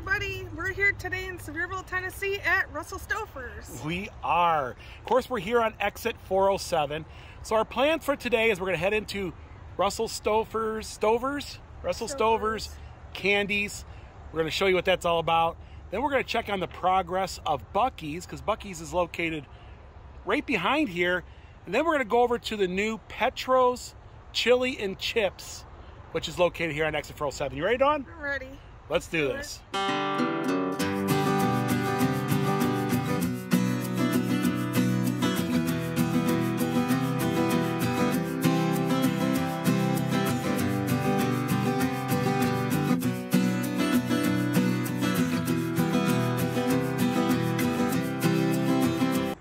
everybody. We're here today in Sevierville, Tennessee at Russell Stover's. We are. Of course, we're here on exit 407. So our plan for today is we're going to head into Russell Stover's, Russell Stover's candies. We're going to show you what that's all about. Then we're going to check on the progress of Buc-ee's, because Buc-ee's is located right behind here. And then we're going to go over to the new Petro's Chili and Chips, which is located here on exit 407. You ready, Dawn? I'm ready. Let's do this.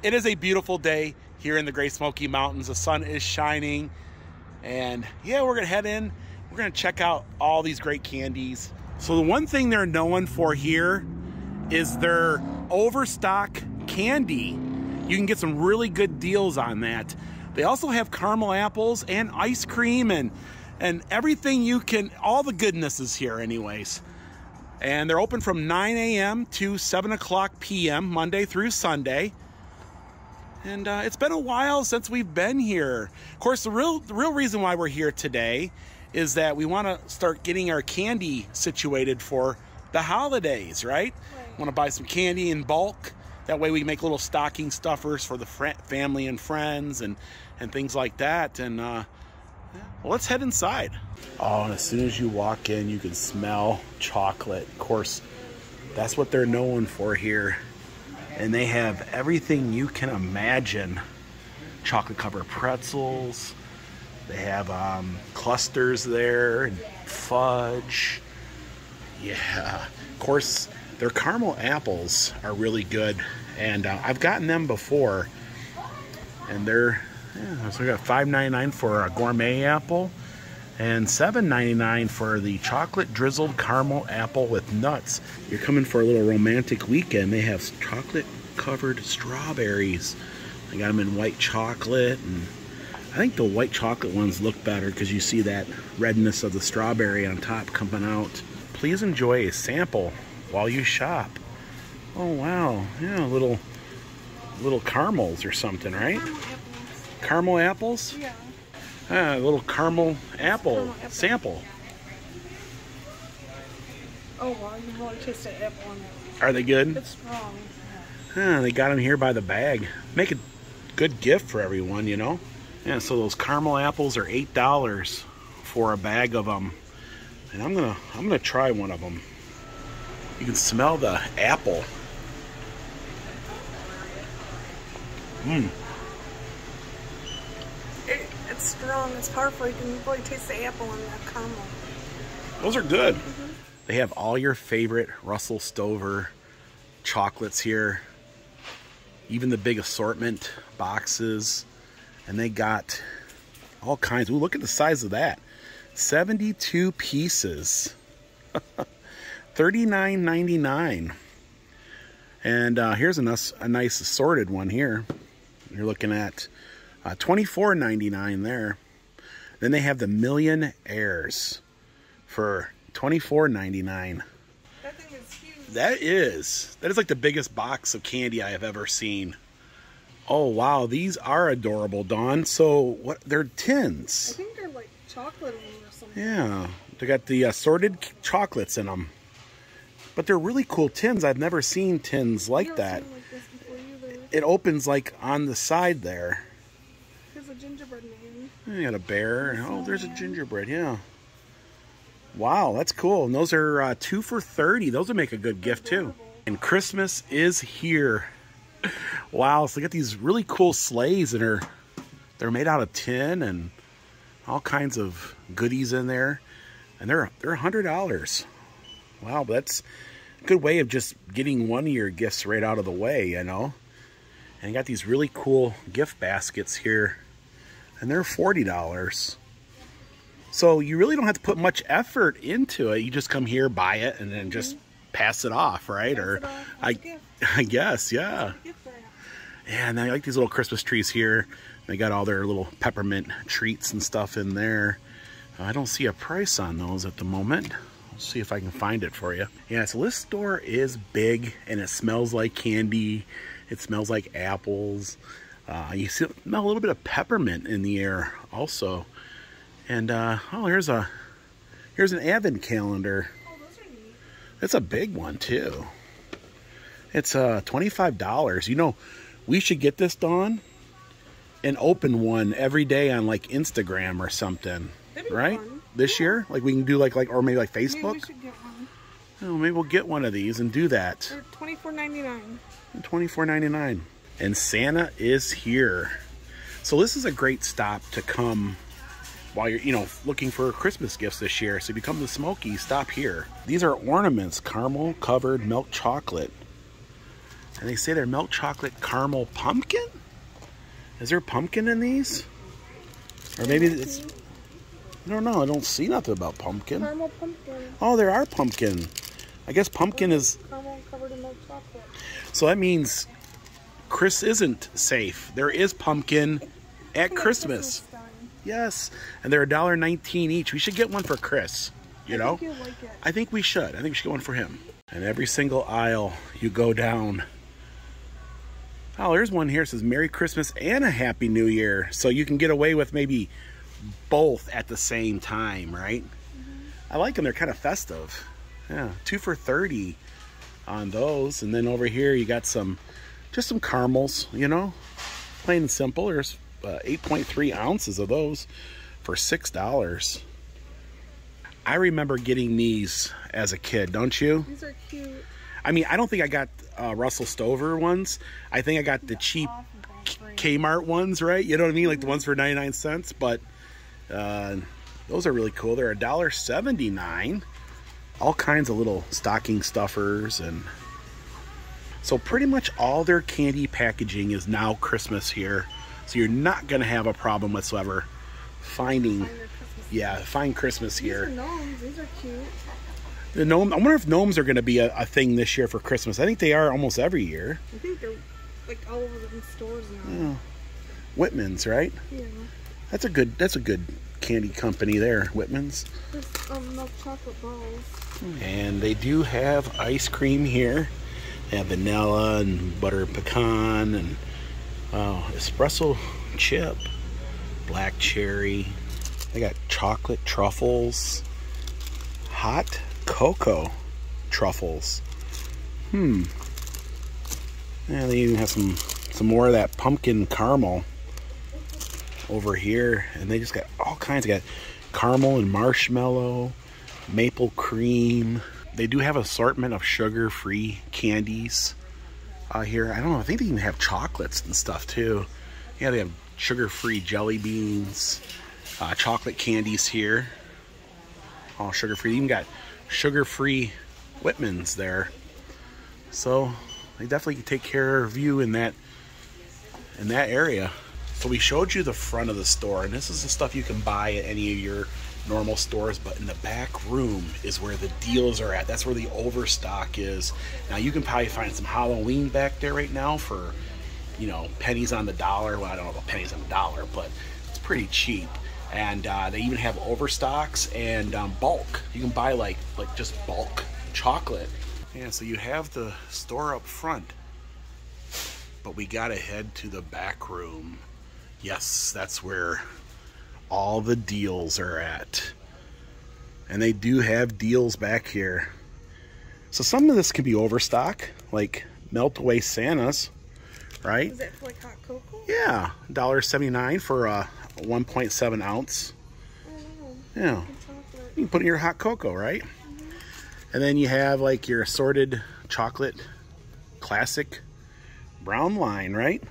It is a beautiful day here in the Great Smoky Mountains. The sun is shining. And yeah, we're going to head in. We're going to check out all these great candies. So the one thing they're known for here is their overstock candy. You can get some really good deals on that. They also have caramel apples and ice cream and everything you can, all the goodness is here anyways. And they're open from 9 a.m. to 7 o'clock p.m. Monday through Sunday. And it's been a while since we've been here. Of course, the real reason why we're here today is that we want to start getting our candy situated for the holidays, right? Want to buy some candy in bulk. That way we can make little stocking stuffers for the family and friends and things like that. And well, let's head inside. Oh, and as soon as you walk in, you can smell chocolate. Of course, that's what they're known for here. And they have everything you can imagine. Chocolate covered pretzels. They have clusters there and fudge. Yeah, of course, their caramel apples are really good. And I've gotten them before. And they're, yeah, so we got $5.99 for a gourmet apple and $7.99 for the chocolate drizzled caramel apple with nuts. You're coming for a little romantic weekend. They have chocolate covered strawberries. I got them in white chocolate, and I think the white chocolate ones look better because you see that redness of the strawberry on top coming out. Please enjoy a sample while you shop. Oh wow, yeah, little caramels or something, right? Caramel apples? Yeah. Ah, a little caramel apple sample. Oh wow, you want to taste the apple on that. Are they good? It's strong. Ah, they got them here by the bag. Make a good gift for everyone, you know? Yeah, so those caramel apples are $8 for a bag of them. And I'm gonna try one of them. You can smell the apple. Mmm. It's strong, it's powerful. You can really taste the apple and the caramel. Those are good. Mm-hmm. They have all your favorite Russell Stover chocolates here. Even the big assortment boxes. And they got all kinds. Ooh, look at the size of that. 72 pieces. $39.99. And here's a nice assorted one here. You're looking at $24.99 there. Then they have the millionaires for $24.99. That thing is huge. That is like the biggest box of candy I have ever seen. Oh wow, these are adorable, Dawn. So what? They're tins. I think they're like chocolate or something. Yeah, they got the assorted chocolates in them. But they're really cool tins. I've never seen tins like that. Seen like this before either. It opens like on the side there. There's a gingerbread man. You got a bear. Oh, there's a gingerbread. Yeah. Wow, that's cool. And those are 2 for $30. Those would make a good gift too. And Christmas is here. Wow, so they got these really cool sleighs that are they're made out of tin and all kinds of goodies in there. And they're $100. Wow, that's a good way of just getting one of your gifts right out of the way, you know. And you got these really cool gift baskets here. And they're $40. So you really don't have to put much effort into it. You just come here, buy it, and then just pass it off, right? Pass it off. I guess, yeah. Yeah, and I like these little Christmas trees here. They got all their little peppermint treats and stuff in there. I don't see a price on those at the moment. see if I can find it for you. Yeah, so this store is big and it smells like candy. It smells like apples. You smell a little bit of peppermint in the air also. And oh, here's an advent calendar. Oh, those are neat. That's a big one too. It's $25. You know, we should get this, Dawn, and open one every day on like Instagram or something, right? Fun. This year, like we can do like or maybe like Facebook. Maybe we should get one. Oh, maybe we'll get one of these and do that. They're $24.99. $24.99, and Santa is here. So this is a great stop to come while you're, you know, looking for Christmas gifts this year. So if you come to Smokies, stop here. These are ornaments, caramel covered milk chocolate. And they say they're milk chocolate caramel pumpkin? Is there pumpkin in these? Or maybe it's... I don't know. I don't see nothing about pumpkin. Caramel pumpkin. Oh, there are pumpkin. I guess pumpkin is... caramel covered in milk chocolate. So that means Chris isn't safe. There is pumpkin at Christmas. Yes. And they're $1.19 each. We should get one for Chris. You know? I think you'll like it. I think we should. I think we should get one for him. And every single aisle you go down... Oh, there's one here. It says Merry Christmas and a Happy New Year. So you can get away with maybe both at the same time, right? Mm-hmm. I like them. They're kind of festive. Yeah, 2 for $30 on those. And then over here you got just some caramels, you know, plain and simple. There's 8.3 ounces of those for $6. I remember getting these as a kid, don't you? These are cute. I mean, I don't think I got Russell Stover ones. I think I got the cheap Kmart ones, right? You know what I mean? Like the ones for 99 cents. But those are really cool. They're $1.79. All kinds of little stocking stuffers. And so pretty much all their candy packaging is now Christmas here. So you're not going to have a problem whatsoever finding, find Christmas here. These are gnomes. These are cute. The gnome, I wonder if gnomes are going to be a thing this year for Christmas. I think they are almost every year. I think they're like all over the stores now. Yeah. Whitman's, right? Yeah. That's a good candy company there, Whitman's. There's milk chocolate balls. And they do have ice cream here. They have vanilla and butter pecan and espresso chip, black cherry. They got chocolate truffles, hot cocoa truffles. And they even have some more of that pumpkin caramel over here. And they just got all kinds. They got caramel and marshmallow, maple cream. They do have an assortment of sugar-free candies here. I don't know, I think they even have chocolates and stuff too. Yeah, they have sugar-free jelly beans, chocolate candies here, all sugar-free. They even got sugar-free Whitman's there, so they definitely can take care of you in that area. So we showed you the front of the store, and this is the stuff you can buy at any of your normal stores, but in the back room is where the deals are at. That's where the overstock is. Now you can probably find some Halloween back there right now for, you know, pennies on the dollar. Well, I don't know about pennies on the dollar, but it's pretty cheap. And they even have overstocks and bulk. You can buy like just bulk chocolate. Yeah, so you have the store up front, but we gotta head to the back room. Yes, that's where all the deals are at. And they do have deals back here. So some of this can be overstock, like Melt Away Santas, right? Is that for like hot cocoa? Yeah, $1.79 for 1.7 ounce. Yeah, you can put in your hot cocoa, right? And then you have like your assorted chocolate classic brown line, right?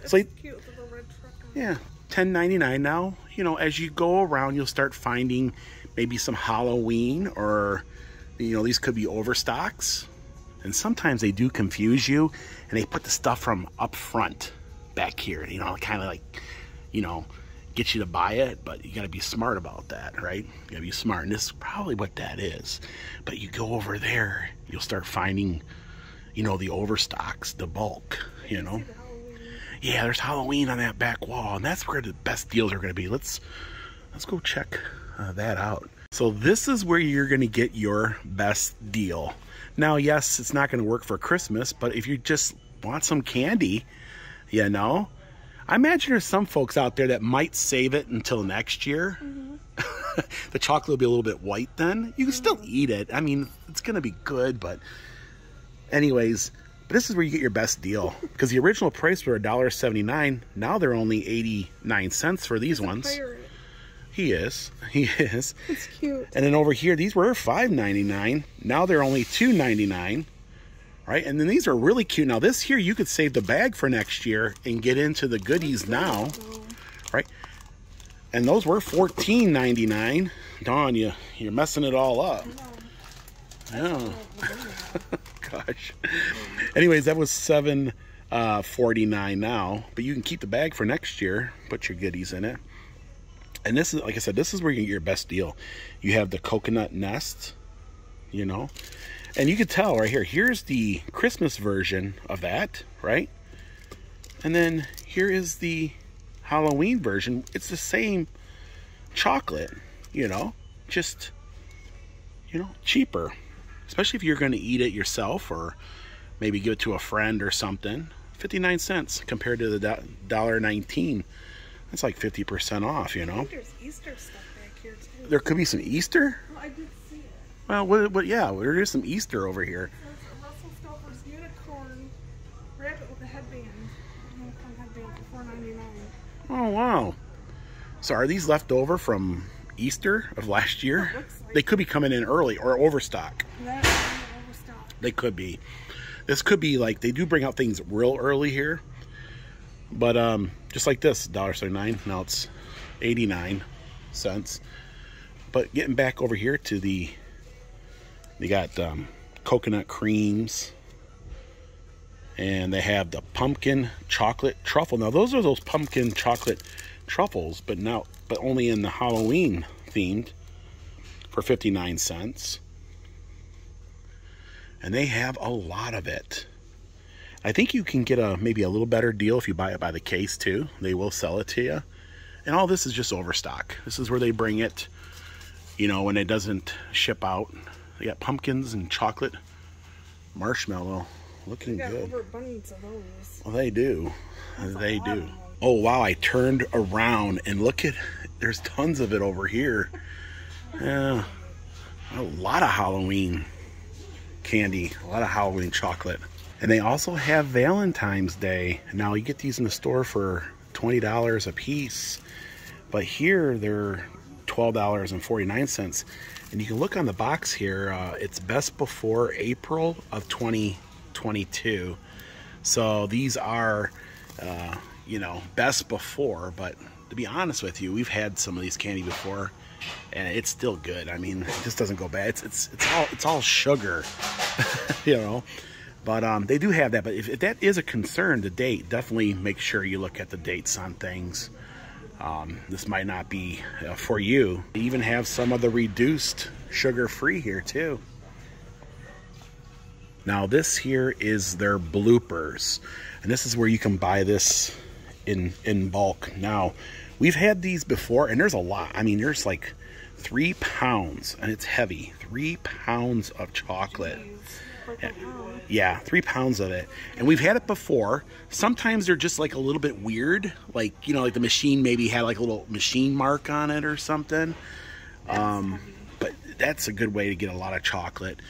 That's so cute with the red truck on. Yeah, $10.99 now. You know, as you go around, you'll start finding maybe some Halloween, or you know, these could be overstocks. And sometimes they do confuse you, and they put the stuff from up front back here. You know, kind of like, you know, get you to buy it, but you gotta be smart about that, right? You gotta be smart, and this is probably what that is. But you go over there, you'll start finding, you know, the overstocks, the bulk, you know? Yeah, there's Halloween on that back wall, and that's where the best deals are gonna be. Let's go check that out. So this is where you're going to get your best deal. Now, yes, it's not going to work for Christmas, but if you just want some candy, you know, I imagine there's some folks out there that might save it until next year. Mm-hmm. The chocolate will be a little bit white then. You can still eat it. I mean, it's going to be good, but anyways, but this is where you get your best deal, because the original price were $1.79. Now they're only 89 cents for these ones. He is. It's cute. And then over here, these were $5.99. Now they're only $2.99, right? And then these are really cute. Now this here, you could save the bag for next year and get into the goodies now, right? And those were $14.99. Dawn, you're messing it all up. Yeah. Gosh. Anyways, that was $7.49 now, but you can keep the bag for next year. Put your goodies in it. And this is, like I said, this is where you get your best deal. You have the coconut nest, you know. And you can tell right here, here's the Christmas version of that, right? And then here is the Halloween version. It's the same chocolate, you know, just, you know, cheaper. Especially if you're going to eat it yourself or maybe give it to a friend or something. 59 cents compared to the $1.19. That's like 50% off, you know. I think there's Easter stuff back here too. There could be some Easter? Well, I did see it. Well, what yeah, there is some Easter over here. There's Russell Stover's unicorn rabbit with a headband. Unicorn headband for $4.99. Oh, wow. So are these left over from Easter of last year? Like they could be coming in early or overstock. They could be. This could be like, they do bring out things real early here. But just like this, $1.79, now it's 89 cents. But getting back over here to the, they got coconut creams. And they have the pumpkin chocolate truffle. Now those are those pumpkin chocolate truffles, but now, but only in the Halloween themed for 59 cents. And they have a lot of it. I think you can get a maybe a little better deal if you buy it by the case too. They will sell it to you. And all this is just overstock. This is where they bring it, you know, when it doesn't ship out. They got pumpkins and chocolate marshmallow. Looking good. They got overabundance of those. Well, they do. They do. Oh, wow. I turned around and look at, there's tons of it over here. Yeah. A lot of Halloween candy. A lot of Halloween chocolate. And they also have Valentine's Day. Now you get these in the store for $20 a piece, but here they're $12.49. And you can look on the box here, it's best before April of 2022. So these are, you know, best before, but to be honest with you, we've had some of these candy before and it's still good. I mean, it just doesn't go bad. It's all sugar, you know. But they do have that. But if that is a concern, the date, definitely make sure you look at the dates on things. This might not be for you. They even have some of the reduced sugar-free here too. Now this here is their bloopers. And this is where you can buy this in bulk. Now, we've had these before, and there's a lot. I mean, there's like 3 pounds, and it's heavy. 3 pounds of chocolate. Jeez. Yeah, 3 pounds of it. And we've had it before. Sometimes they're just like a little bit weird. Like, you know, like the machine maybe had like a little machine mark on it or something. But that's a good way to get a lot of chocolate.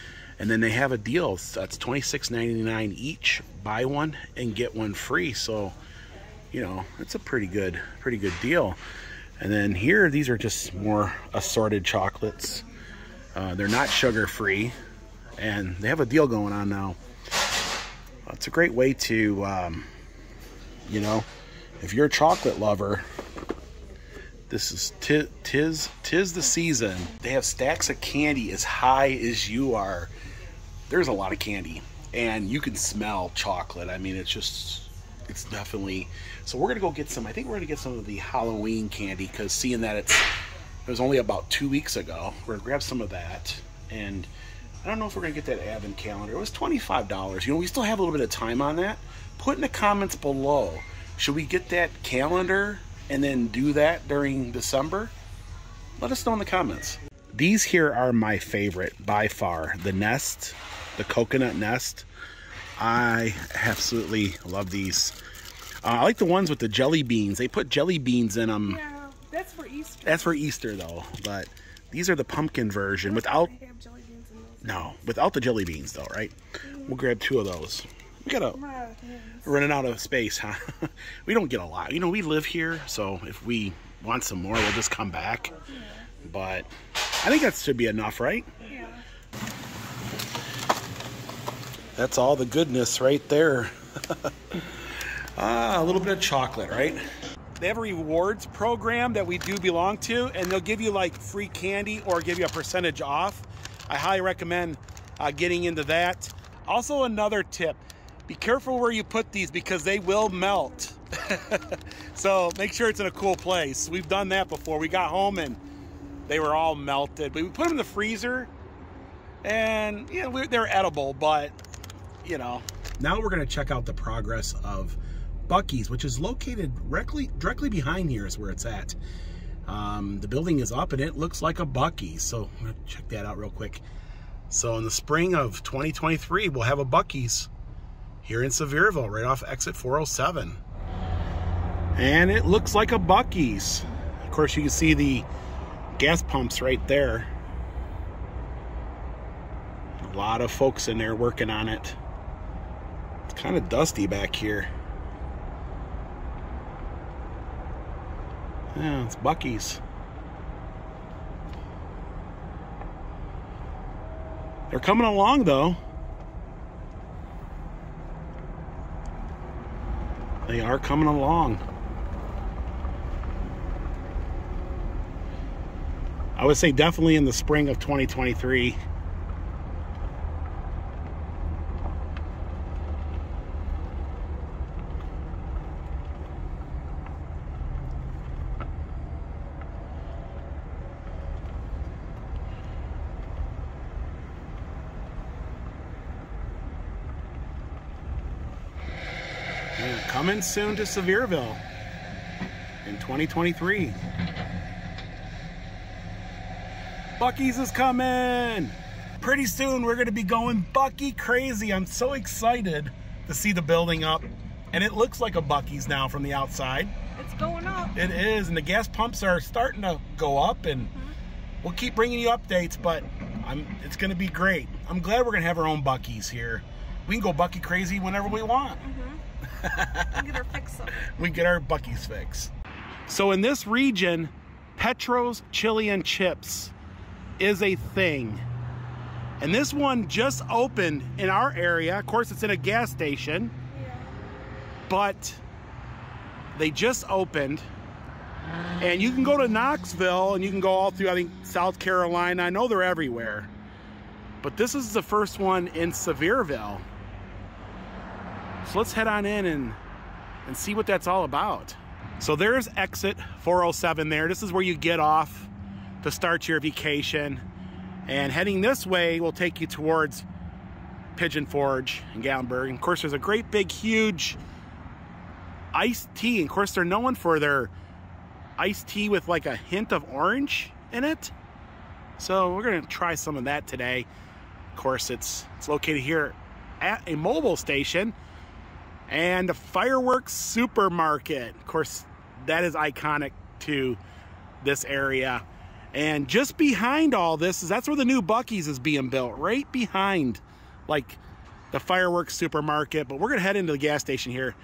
And then they have a deal. That's $26.99 each. Buy one and get one free. So, you know, it's a pretty good deal. And then here, these are just more assorted chocolates. They're not sugar-free. And they have a deal going on now. It's a great way to, you know, if you're a chocolate lover, this is tis the season. They have stacks of candy as high as you are. There's a lot of candy, and you can smell chocolate. I mean, it's just, it's definitely. So we're gonna go get some. I think we're gonna get some of the Halloween candy, because seeing that it was only about 2 weeks ago, we're gonna grab some of that. And I don't know if we're going to get that advent calendar. It was $25. You know, we still have a little bit of time on that. Put in the comments below, should we get that calendar and then do that during December? Let us know in the comments. These here are my favorite by far. The nest, the coconut nest. I absolutely love these. I like the ones with the jelly beans. They put jelly beans in them. Yeah, that's for Easter. That's for Easter though. But these are the pumpkin version without. No, without the jelly beans though, right? We'll grab two of those. We gotta running out of space, huh? We don't get a lot. You know, we live here, so if we want some more, we'll just come back. Yeah. But I think that should be enough, right? Yeah. That's all the goodness right there. A little bit of chocolate, right? They have a rewards program that we do belong to, and they'll give you like free candy or give you a percentage off. I highly recommend getting into that. Also, another tip, be careful where you put these because they will melt. So make sure it's in a cool place. We've done that before. We got home and they were all melted, but we put them in the freezer and yeah, they're edible, but you know. Now we're gonna check out the progress of Buc-ee's, which is located directly behind here is where it's at. The building is up and it looks like a Buc-ee's, so I'm gonna check that out real quick. So in the spring of 2023, we'll have a Buc-ee's here in Sevierville, right off exit 407. And it looks like a Buc-ee's. Of course, you can see the gas pumps right there. A lot of folks in there working on it. It's kind of dusty back here. Yeah, it's Buc-ee's. They're coming along though. They are coming along. I would say definitely in the spring of 2023. Coming soon to Sevierville in 2023. Buc-ee's is coming! Pretty soon we're gonna be going Buc-ee crazy. I'm so excited to see the building up. And it looks like a Buc-ee's now from the outside. It's going up. It is, and the gas pumps are starting to go up, and we'll keep bringing you updates, but it's gonna be great. I'm glad we're gonna have our own Buc-ee's here. We can go Buc-ee crazy whenever we want. We get our fix up. We get our Buc-ee's fix. So in this region, Petro's Chili and Chips is a thing. And this one just opened in our area. Of course, it's in a gas station. Yeah. But they just opened. And you can go to Knoxville and you can go all through, I think, South Carolina. I know they're everywhere. But this is the first one in Sevierville. So let's head on in and see what that's all about. So there's exit 407 there. This is where you get off to start your vacation. And heading this way will take you towards Pigeon Forge and Gatlinburg. And of course, there's a great big, huge iced tea. And of course, they're known for their iced tea with like a hint of orange in it. So we're gonna try some of that today. Of course, it's located here at a mobile station. And the fireworks supermarket, of course, that is iconic to this area. And just behind all this is that's where the new Buc-ee's is being built, right behind like the fireworks supermarket. But we're gonna head into the gas station here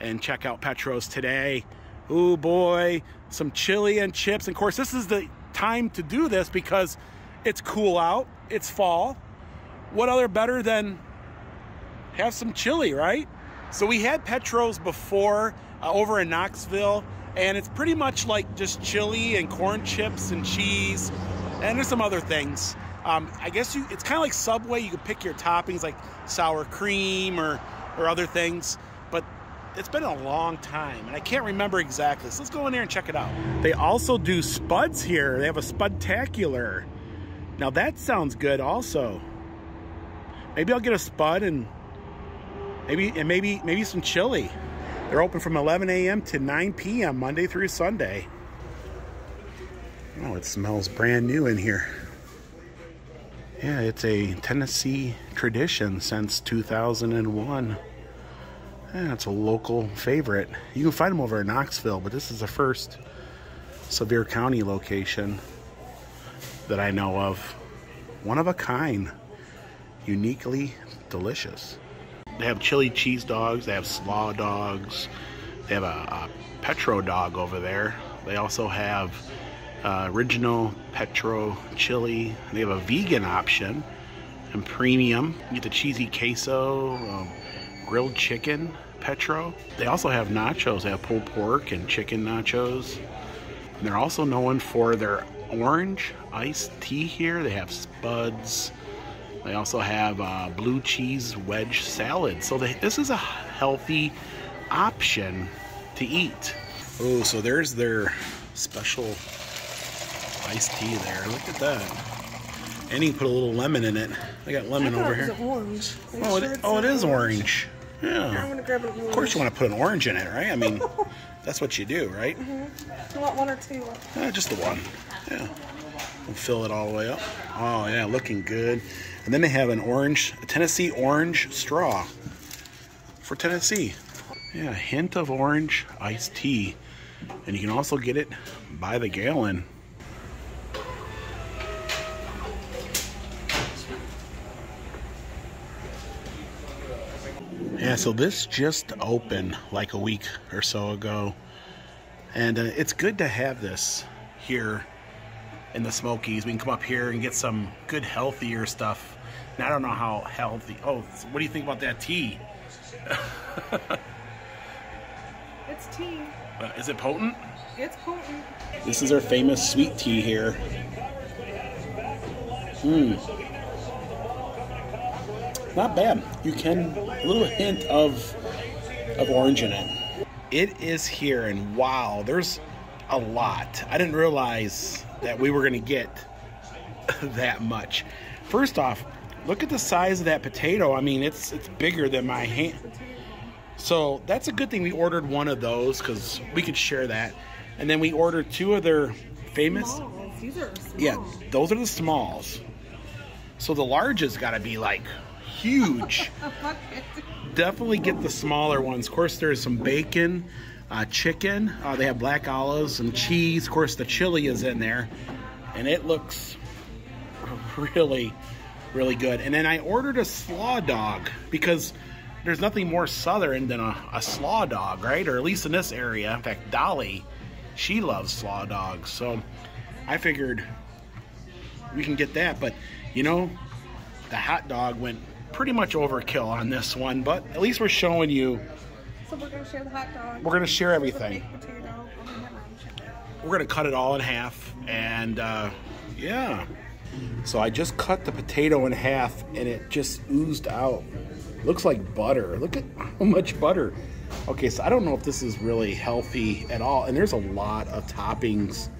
and check out Petro's today. Oh boy, some chili and chips. And of course, this is the time to do this because it's cool out, it's fall. What other better than have some chili, right? So we had Petro's before over in Knoxville, and it's pretty much like just chili and corn chips and cheese, and there's some other things. I guess it's kind of like Subway. You can pick your toppings like sour cream or other things, but it's been a long time, and I can't remember exactly. So let's go in there and check it out. They also do spuds here. They have a spudtacular. Now that sounds good also. Maybe I'll get a spud and maybe some chili. They're open from 11 a.m. to 9 p.m. Monday through Sunday. Oh, it smells brand new in here. Yeah, it's a Tennessee tradition since 2001. Yeah, it's a local favorite. You can find them over in Knoxville, but this is the first Sevier County location that I know of. One of a kind. Uniquely delicious. They have chili cheese dogs. They have slaw dogs. They have a Petro dog over there. They also have original Petro chili. They have a vegan option and premium. You get the cheesy queso, grilled chicken Petro. They also have nachos. They have pulled pork and chicken nachos. And they're also known for their orange iced tea here. They have Spuds. They also have blue cheese wedge salad. So this is a healthy option to eat. Oh, so there's their special iced tea there. Look at that. And you put a little lemon in it. They got lemon over here. Orange. Oh, it is orange. Yeah. Of course you want to put an orange in it, right? I mean, that's what you do, right? Mm-hmm. You want one or two? Just the one. Yeah. And fill it all the way up. Oh yeah, looking good. And then they have an orange, a Tennessee orange straw for Tennessee. Yeah, a hint of orange iced tea. And you can also get it by the gallon. Yeah, so this just opened like a week or so ago. And it's good to have this here in the Smokies. We can come up here and get some good healthier stuff. Now I don't know how healthy. Oh, so what do you think about that tea? It's tea. Is it potent? It's potent. This is our famous sweet tea here. Not bad. You can, a little hint of orange in it. It is here, and wow, there's a lot. I didn't realize that we were gonna get that much. First off, look at the size of that potato. I mean, it's bigger than my hand. So that's a good thing we ordered one of those because we could share that. And then we ordered two of their famous. Smalls. These are small. Yeah, those are the smalls. So the large has gotta be like huge. Definitely get the smaller ones. Of course, there's some bacon. Chicken, they have black olives, some cheese, of course the chili is in there, and it looks really, really good. And then I ordered a slaw dog because there's nothing more southern than a slaw dog, right? Or at least in this area. In fact, Dolly, she loves slaw dogs, so I figured we can get that. But you know, the hot dog went pretty much overkill on this one, but at least we're showing you. So we're going to share the hot dog. We're going to share everything. We're going to cut it all in half. And yeah. So I just cut the potato in half and it just oozed out. Looks like butter. Look at how much butter. Okay, so I don't know if this is really healthy at all. And there's a lot of toppings.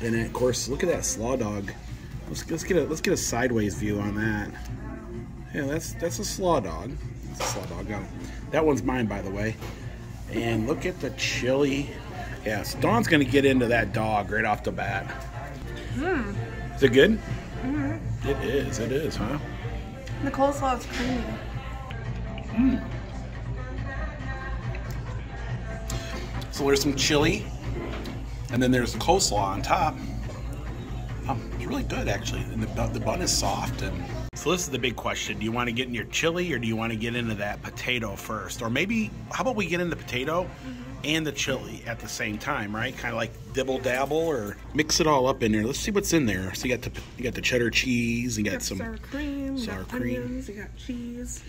And then, of course, look at that slaw dog. Let's get a sideways view on that. Yeah, that's a slaw dog. Slaw dog. That one's mine, by the way. And look at the chili. Yeah, so Dawn's gonna get into that dog right off the bat. Is it good? It is, huh? The coleslaw is creamy. So there's some chili, and then there's the coleslaw on top. It's really good, actually. And the bun is soft. And so this is the big question. Do you want to get in your chili or do you want to get into that potato first? Or maybe, how about we get in the potato and the chili at the same time, right? Kind of like dibble dabble, or mix it all up in there. Let's see what's in there. So you got the cheddar cheese, you got some sour cream. Onions, you got cheese.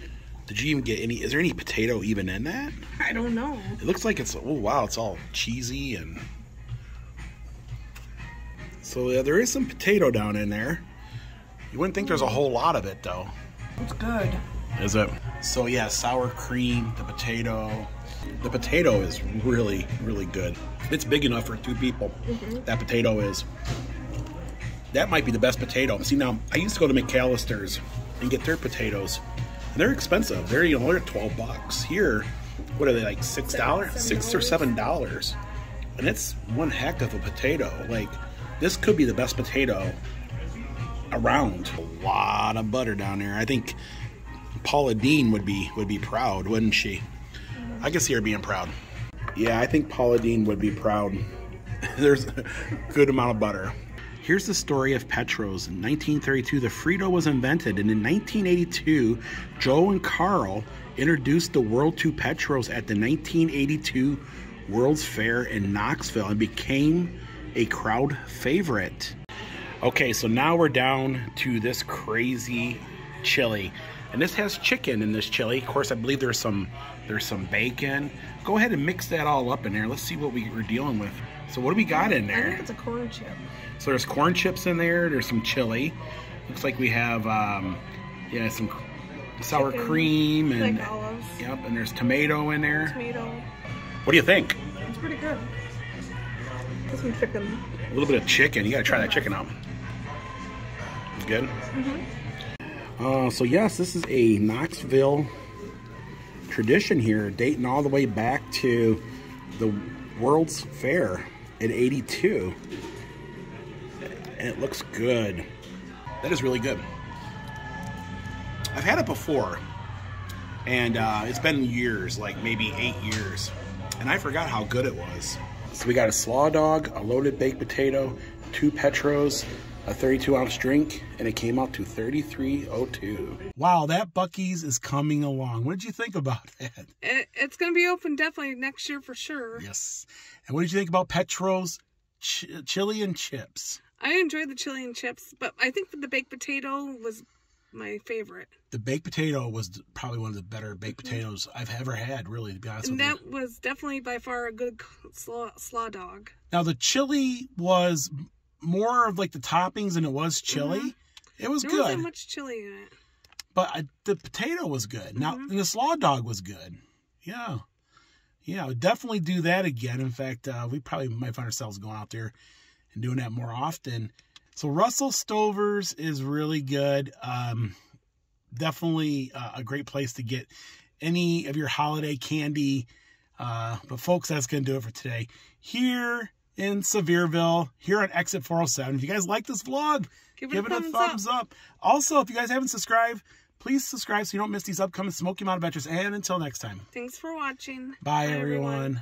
Did you even get any, is there any potato even in that? I don't know. It looks like it's, oh wow, it's all cheesy and... So yeah, there is some potato down in there. You wouldn't think there's a whole lot of it though. It's good. Is it? So yeah, sour cream, the potato. The potato is really, really good. It's big enough for two people. That potato is. That might be the best potato. See now, I used to go to McAllister's and get their potatoes. And they're expensive. They're, you know, they're $12. Here, what are they, like $6? $6 or $7. And it's one heck of a potato. Like, this could be the best potato around. A lot of butter down there. I think Paula Deen would be proud, wouldn't she? I could see her being proud. Yeah, I think Paula Deen would be proud. There's a good amount of butter. Here's the story of Petro's. In 1932, the Frito was invented, and in 1982, Joe and Carl introduced the world to Petro's at the 1982 World's Fair in Knoxville and became a crowd favorite. Okay, so now we're down to this crazy chili. And this has chicken in this chili. Of course, I believe there's some bacon. Go ahead and mix that all up in there. Let's see what we're dealing with. So what do we got in there? I think it's a corn chip. So there's corn chips in there. There's some chili. Looks like we have yeah, some sour cream and like olives. Yep, and there's tomato in there. Tomato. What do you think? It's pretty good. Put some chicken. A little bit of chicken. You gotta try that chicken out. It's good. Mm-hmm. So yes, this is a Knoxville tradition here, dating all the way back to the World's Fair in '82, and it looks good. That is really good. I've had it before, and it's been years, like maybe 8 years, and I forgot how good it was. So we got a slaw dog, a loaded baked potato, 2 Petros, a 32-ounce drink, and it came out to $33.02. Wow, that Buc-ee's is coming along. What did you think about that? It's going to be open definitely next year for sure. Yes. And what did you think about Petro's Chili and Chips? I enjoyed the chili and chips, but I think the baked potato was my favorite. The baked potato was probably one of the better baked potatoes I've ever had, really, to be honest with you. And that was definitely by far a good slaw dog. Now, the chili was more of like the toppings than it was chili. Mm-hmm. It was good. There wasn't much chili in it. But the potato was good. Now, and the slaw dog was good. Yeah. Yeah, I would definitely do that again. In fact, we probably might find ourselves going out there and doing that more often. So Russell Stover's is really good. Definitely a great place to get any of your holiday candy. But folks, that's going to do it for today. Here in Sevierville, here on Exit 407. If you guys like this vlog, give it a thumbs up. Also, if you guys haven't subscribed, please subscribe so you don't miss these upcoming Smoky Mountain Adventures. And until next time. Thanks for watching. Bye everyone.